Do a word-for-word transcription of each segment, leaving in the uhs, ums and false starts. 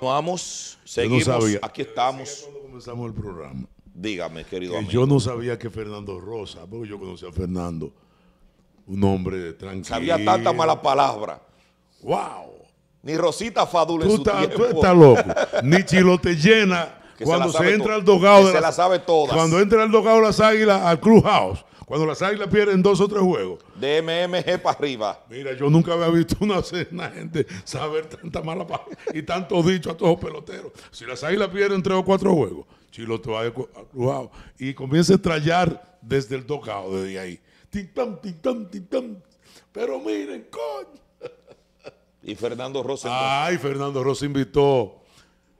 Vamos, seguimos, no sabía, aquí estamos. Cuando comenzamos el programa. Dígame, querido que amigo. Yo no sabía que Fernando Rosa, porque yo conocía a Fernando, un hombre tranquilo. Sabía tanta mala palabra. ¡Wow! Ni Rosita Fadul en su tiempo. Tú estás loco. Ni Chilote Llena. Cuando se, se entra al dogado. Se la sabe todas. Cuando entra al dogado las Águilas al Clubhouse. Cuando las Águilas pierden dos o tres juegos. De M M G para arriba. Mira, yo nunca había visto una, una gente saber tanta mala palabra y tanto dicho a todos los peloteros. Si las Águilas pierden tres o cuatro juegos, Chilote va al Clubhouse y comienza a estrellar desde el dogado, desde ahí. Tintam, tintam, tintam. Pero miren, coño. Y Fernando Rosa. Ay, Fernando Rosa invitó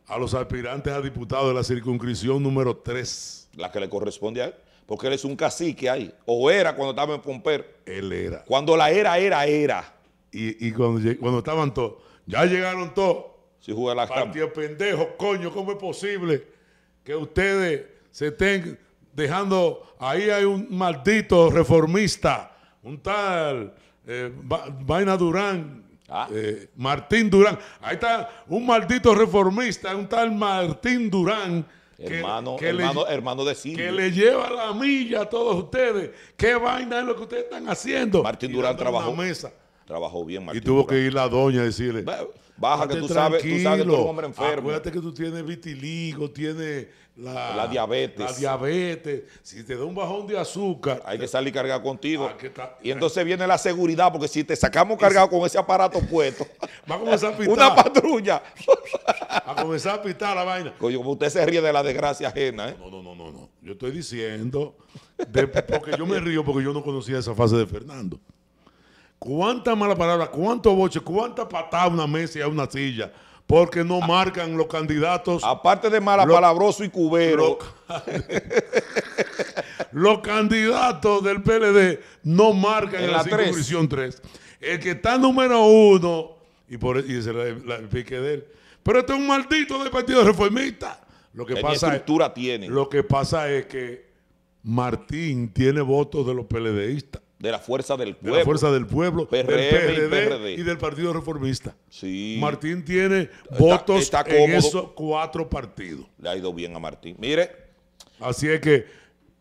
a los aspirantes a diputados de la circunscripción número tres. La que le corresponde a él. Porque él es un cacique ahí. O era cuando estaba en Pomper. Él era. Cuando la era, era, era. Y, y cuando, cuando estaban todos. Ya llegaron todos. Si juega la partido pendejo, coño, ¿cómo es posible que ustedes se estén dejando? Ahí hay un maldito reformista. Un tal eh, Vaina Durán. Ah. Eh, Martín Durán, ahí está un maldito reformista, un tal Martín Durán, hermano, que, que hermano, le, hermano de Silvio, que le lleva la milla a todos ustedes. ¿Qué vaina es lo que ustedes están haciendo? Martín Durán trabajó en la mesa, trabajó bien Martín y tuvo Durán. Que ir la doña a decirle, baja que tú sabes, tú sabes que tú eres un hombre enfermo. Acuérdate que tú tienes vitiligo, tienes la, la diabetes. La diabetes. Si te da un bajón de azúcar. Hay te... que salir cargado contigo. Ah, que ta... Y entonces viene la seguridad, porque si te sacamos cargado con ese aparato puesto, va a comenzar a pitar. Una patrulla. A comenzar a pitar la vaina. Coño, usted se ríe de la desgracia ajena, ¿eh? No, no, no, no, no. Yo estoy diciendo, de... porque yo me río porque yo no conocía esa fase de Fernando. Cuánta mala palabra, cuánto boche, cuánta patada a una mesa y a una silla, porque no a, marcan los candidatos. Aparte de mala lo, palabroso y cubero. Lo, los candidatos del P L D no marcan en la circunscripción tres. El que está número uno, y por y se la, la, el pique de él. Pero este es un maldito del partido reformista. Lo que, que pasa estructura es, tiene. Lo que pasa es que Martín tiene votos de los PLDistas. De la Fuerza del Pueblo. De la Fuerza del Pueblo, P R M, del P R D, P R D y del Partido Reformista. Sí. Martín tiene está, votos está en esos cuatro partidos. Le ha ido bien a Martín. Mire. Así es que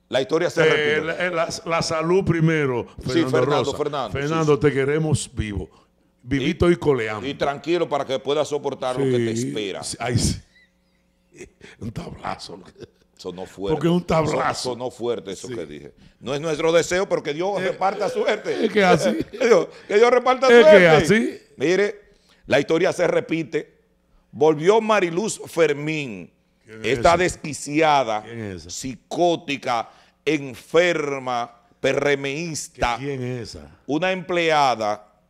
la historia se eh, repite. La, la, la salud primero, Fernando sí, Fernando, Rosa. Fernando, Fernando sí, sí. Te queremos vivo. Vivito y, y coleando. Y tranquilo para que puedas soportar sí, lo que te espera. Ay, sí. Un tablazo. Sonó fuerte. Porque es un tablazo. Sonó fuerte eso sí. que dije. No es nuestro deseo, pero que Dios eh, reparta suerte. Es que así. que, Dios, que Dios reparta es suerte. Es que así. Mire, la historia se repite. Volvió Mariluz Fermín. Está es desquiciada, es psicótica, enferma, perremeísta. ¿Quién es esa? Una empleada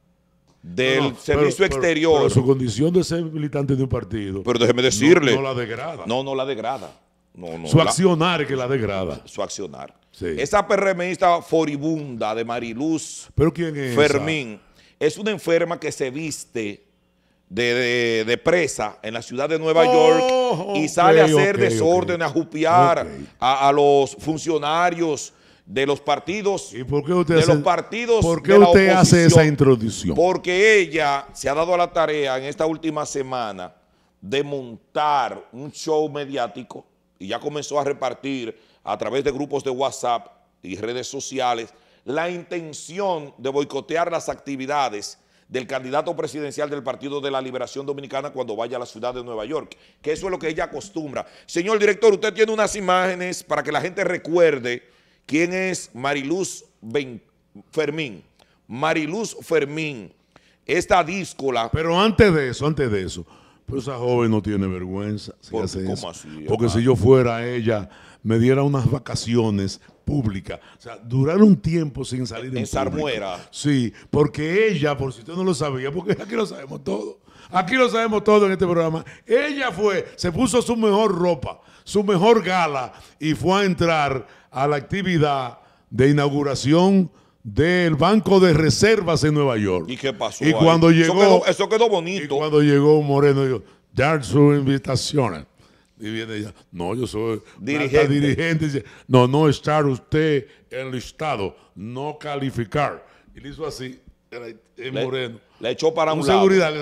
del no, no, servicio pero, exterior. Pero, pero su condición de ser militante de un partido. Pero déjeme decirle. No, no la degrada. No, no la degrada. No, no, su accionar la, que la degrada. Su accionar. Sí. Esa PRMista foribunda de Mariluz ¿Pero quién es Fermín esa? Es una enferma que se viste de, de, de presa en la ciudad de Nueva oh, York y okay, sale a hacer okay, desorden, okay. a jupiar okay. a, a los funcionarios de los partidos. ¿Y por qué usted, de hace, los partidos ¿por qué de la usted hace esa introducción? Porque ella se ha dado a la tarea en esta última semana de montar un show mediático. Y ya comenzó a repartir a través de grupos de WhatsApp y redes sociales la intención de boicotear las actividades del candidato presidencial del Partido de la Liberación Dominicana cuando vaya a la ciudad de Nueva York, que eso es lo que ella acostumbra. Señor director, usted tiene unas imágenes para que la gente recuerde quién es Mariluz Fermín. Mariluz Fermín, esta díscola... Pero antes de eso, antes de eso... Pero esa joven no tiene vergüenza. Si ¿Por hace eso? Así, Porque hermano? Si yo fuera ella, me diera unas vacaciones públicas. O sea, durar un tiempo sin salir en, en Sarmuera. Sí, porque ella, por si usted no lo sabía, porque aquí lo sabemos todo. Aquí lo sabemos todo en este programa. Ella fue, se puso su mejor ropa, su mejor gala y fue a entrar a la actividad de inauguración del Banco de Reservas en Nueva York. ¿Y qué pasó? Y cuando ahí? llegó... Eso quedó, eso quedó bonito. Y cuando llegó Moreno, dijo, dar sus invitaciones. Y viene ella, no, yo soy... Dirigente. dirigente. Dice, no, no estar usted enlistado, no calificar. Y le hizo así, el, el le, Moreno. Le echó para un, un lado. seguridad.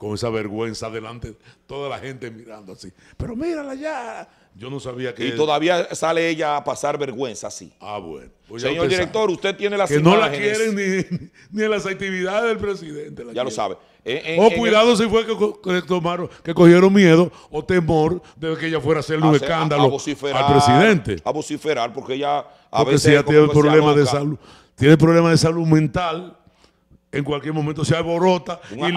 con esa vergüenza delante, toda la gente mirando así. Pero mírala ya. Yo no sabía que... Y él... todavía sale ella a pasar vergüenza así. Ah, bueno. Pues señor usted director, sabe. Usted tiene las que imágenes. No la quieren ni, ni en las actividades del presidente. La ya quieren. Lo sabe. En, en, oh, cuidado el... si fue que, que tomaron, que cogieron miedo o temor de que ella fuera a hacerle a un hacer, escándalo a, a vociferar, al presidente. A vociferar, porque ella... A porque veces, si ella tiene problemas de salud, tiene problemas de salud mental... En cualquier momento se alborota una, y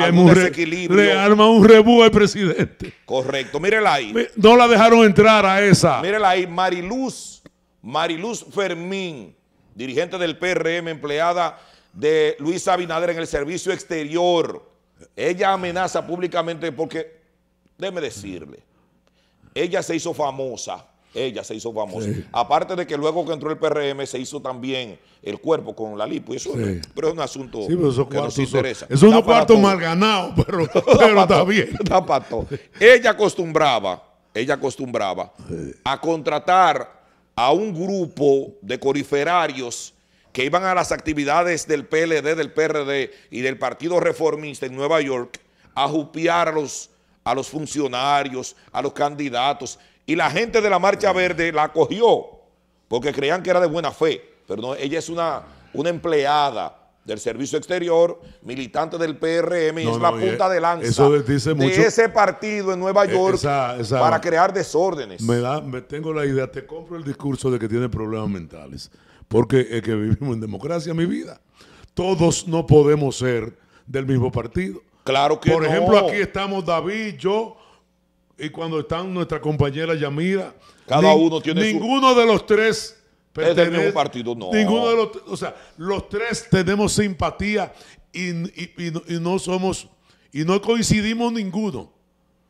le, le arma un rebú al presidente. Correcto, mírela ahí. No la dejaron entrar a esa. Mírela ahí, Mariluz, Mariluz Fermín, dirigente del P R M, empleada de Luis Abinader en el servicio exterior. Ella amenaza públicamente porque, déjeme decirle, ella se hizo famosa. Ella se hizo famosa. Sí. Aparte de que luego que entró el P R M se hizo también el cuerpo con la lipo. Y eso, sí. Pero es un asunto sí, pero que nos interesa. Eso es unos cuartos mal ganados, pero, pero está bien. Está para todo. Ella acostumbraba, ella acostumbraba sí. a contratar a un grupo de coriferarios que iban a las actividades del P L D, del P R D y del Partido Reformista en Nueva York a jupiar a los, a los funcionarios, a los candidatos. Y la gente de la Marcha Verde la acogió porque creían que era de buena fe. Pero no, ella es una, una empleada del servicio exterior, militante del P R M, y no, es no, la punta de lanza eso dice mucho, de ese partido en Nueva York esa, esa, para crear desórdenes. Me da, me tengo la idea, te compro el discurso de que tiene problemas mentales, porque es que vivimos en democracia, mi vida. Todos no podemos ser del mismo partido. Claro que no. Por ejemplo, aquí estamos David, yo... Y cuando están nuestra compañera Yamira, cada uno tiene ninguno su... de los tres pertenece, es del mismo partido, no. Ninguno de los, o sea, los tres tenemos simpatía y, y, y, no, y no somos y no coincidimos ninguno.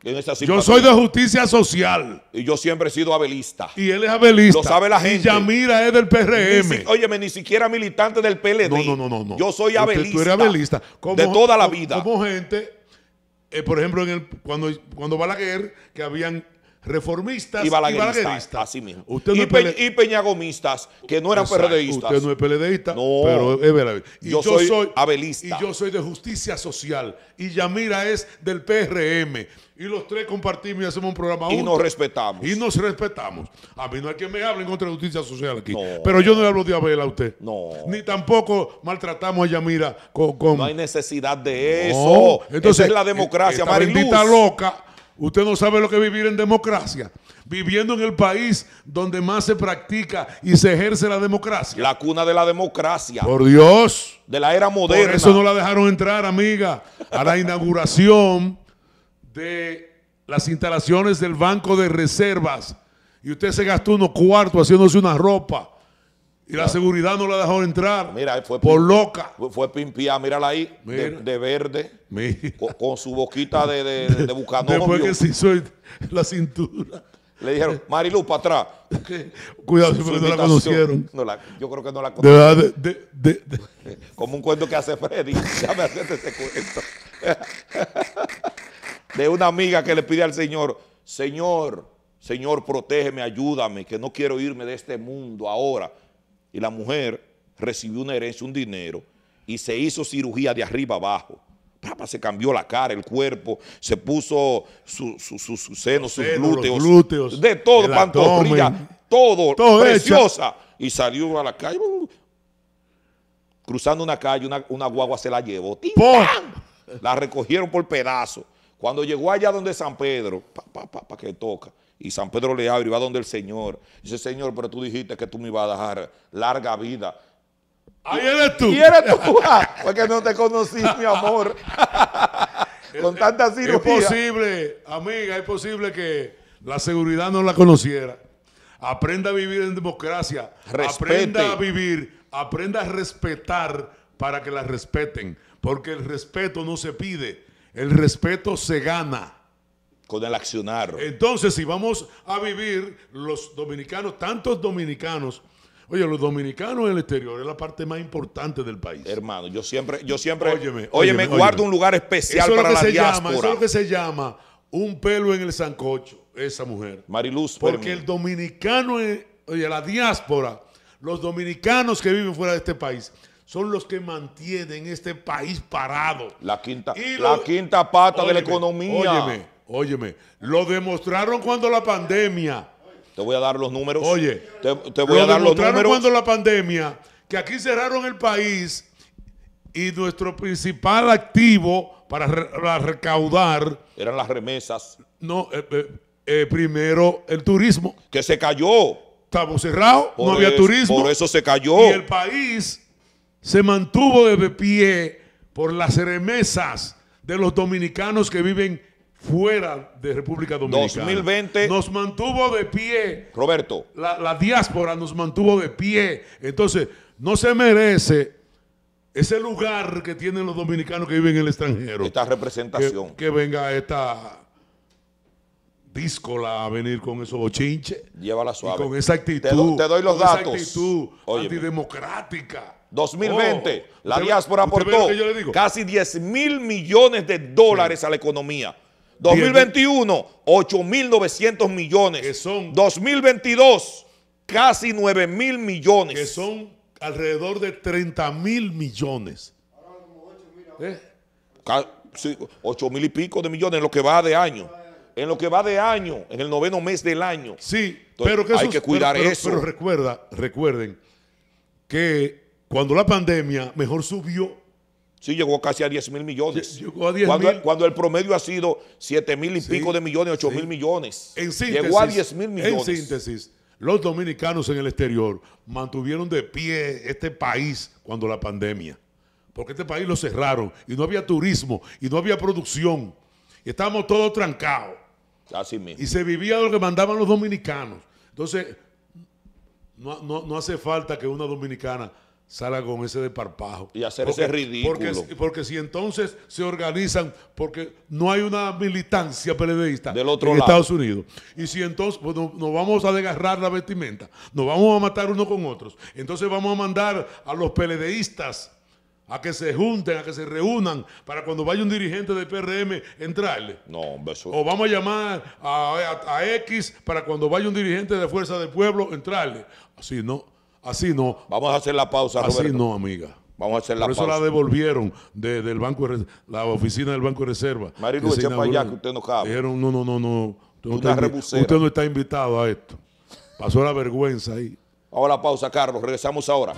En esa simpatía. Yo soy de justicia social y yo siempre he sido abelista. Y él es abelista. Lo sabe la gente. Y Yamira es del P R M. Ni si, óyeme, ni siquiera militante del P L D. No, no, no, no, no. Yo soy abelista. Tú eres abelista como, de toda la vida. Como, como gente. Eh, por ejemplo, en el, cuando, cuando Balaguer, que habían reformistas y balagueristas. Y balagueristas. Así mismo. Usted no y, pe, y peñagomistas, que no eran exacto, PRDistas. Usted no es PLDista, no, pero es verdad. Y yo, yo soy, soy abelista. Y yo soy de justicia social. Y Yamira es del P R M. Y los tres compartimos y hacemos un programa juntos. Y nos respetamos. Y nos respetamos. A mí no hay quien me hable en contra de justicia social aquí. No. Pero yo no le hablo de Abel a usted. No. Ni tampoco maltratamos a Yamira con... con... No hay necesidad de eso. No. Entonces, esa es la democracia, Mariluz. Esta bendita loca. Usted no sabe lo que es vivir en democracia. Viviendo en el país donde más se practica y se ejerce la democracia. La cuna de la democracia. Por Dios. De la era moderna. Por eso no la dejaron entrar, amiga, a la inauguración... de las instalaciones del Banco de Reservas y usted se gastó unos cuartos haciéndose una ropa y claro. La seguridad no la dejó entrar. Mira, fue por loca. Fue pimpiada, mírala ahí, mira. De, de verde, mira. Con, con su boquita de, de, de bucanovio. Después que se hizo la cintura. Le dijeron, Mariluz, para atrás. ¿Qué? Cuidado, porque no la conocieron. No la, yo creo que no la conocieron. De, de, de, de. Como un cuento que hace Freddy. Ya me hace ese cuento. De una amiga que le pide al Señor, Señor, Señor, protégeme, ayúdame, que no quiero irme de este mundo ahora. Y la mujer recibió una herencia, un dinero, y se hizo cirugía de arriba abajo. Papá, se cambió la cara, el cuerpo, se puso sus su, su, su senos, sus seno, glúteos, glúteos, de todo, pantorrilla, todo, todo preciosa. Hecha. Y salió a la calle, cruzando una calle, una, una guagua se la llevó. La recogieron por pedazos. Cuando llegó allá donde San Pedro, pa, pa, pa, pa, que toca, y San Pedro le abre y va donde el Señor. Dice, Señor, pero tú dijiste que tú me ibas a dejar larga vida. Ahí eres tú. Y eres tú, porque no te conocí, mi amor. Con tanta cirugía. Es posible, amiga, es posible que la seguridad no la conociera. Aprenda a vivir en democracia. Respete. Aprenda a vivir, aprenda a respetar para que la respeten. Porque el respeto no se pide. El respeto se gana. Con el accionar. Entonces, si vamos a vivir los dominicanos, tantos dominicanos, oye, los dominicanos en el exterior es la parte más importante del país. Hermano, yo siempre, yo siempre, óyeme, óyeme, guardo óyeme. un lugar especial eso para es la diáspora. Llama, eso es lo que se llama un pelo en el sancocho, esa mujer. Mariluz. Porque Fermín. El dominicano, oye, la diáspora, los dominicanos que viven fuera de este país, son los que mantienen este país parado. La quinta, los, la quinta pata óyeme, de la economía. Óyeme, óyeme, lo demostraron cuando la pandemia. Te voy a dar los números. Oye, te, te voy a dar los números. Lo demostraron cuando la pandemia, que aquí cerraron el país y nuestro principal activo para, re, para recaudar... eran las remesas. No, eh, eh, eh, primero el turismo. Que se cayó. Estamos cerrados, no había eso, turismo. Por eso se cayó. Y el país se mantuvo de pie por las remesas de los dominicanos que viven fuera de República Dominicana. dos mil veinte. Nos mantuvo de pie. Roberto. La, la diáspora nos mantuvo de pie. Entonces, no se merece ese lugar que tienen los dominicanos que viven en el extranjero. Esta representación. Que, que venga esta díscola a venir con esos bochinches. Llévala suave. Y con esa actitud. Te, do, te doy los con datos. Esa actitud Óyeme. antidemocrática. dos mil veinte, oh, la diáspora aportó casi diez mil millones de dólares sí. a la economía. dos mil veintiuno, ocho mil novecientos millones. Que son, dos mil veintidós, casi nueve mil millones. Que son alrededor de treinta mil millones. ¿Eh? Sí, ocho mil y pico de millones en lo que va de año. En lo que va de año, en el noveno mes del año. Sí, Entonces, pero que hay esos, que cuidar pero, pero, eso. Pero recuerda, recuerden que cuando la pandemia mejor subió. Sí, llegó casi a diez mil millones. Llegó a diez cuando, mil. Cuando el promedio ha sido siete mil y pico de millones, ocho mil millones. En síntesis, llegó a diez mil millones. En síntesis, los dominicanos en el exterior mantuvieron de pie este país cuando la pandemia. Porque este país lo cerraron y no había turismo y no había producción. Y estábamos todos trancados. Así mismo. Y se vivía lo que mandaban los dominicanos. Entonces, no, no, no hace falta que una dominicana salga con ese desparpajo. Y hacer porque, ese ridículo. Porque, porque si entonces se organizan, porque no hay una militancia peledeísta del otro en lado. Estados Unidos. Y si entonces pues, nos no vamos a desgarrar la vestimenta, nos vamos a matar unos con otros. Entonces vamos a mandar a los peledeístas a que se junten, a que se reúnan para cuando vaya un dirigente del P R M entrarle. No, eso... O vamos a llamar a, a, a X para cuando vaya un dirigente de Fuerza del Pueblo entrarle. Así no. Así no. Vamos a hacer la pausa, Roberto. Así no, amiga. Vamos a hacer la pausa. Por eso la devolvieron de, del banco de, la oficina del Banco de Reservas. Mariluz, echa para allá que usted no cabe. Dijeron, no, no, no, no. Usted, usted, usted no está invitado a esto. Pasó la vergüenza ahí. Ahora la pausa, Carlos. Regresamos ahora.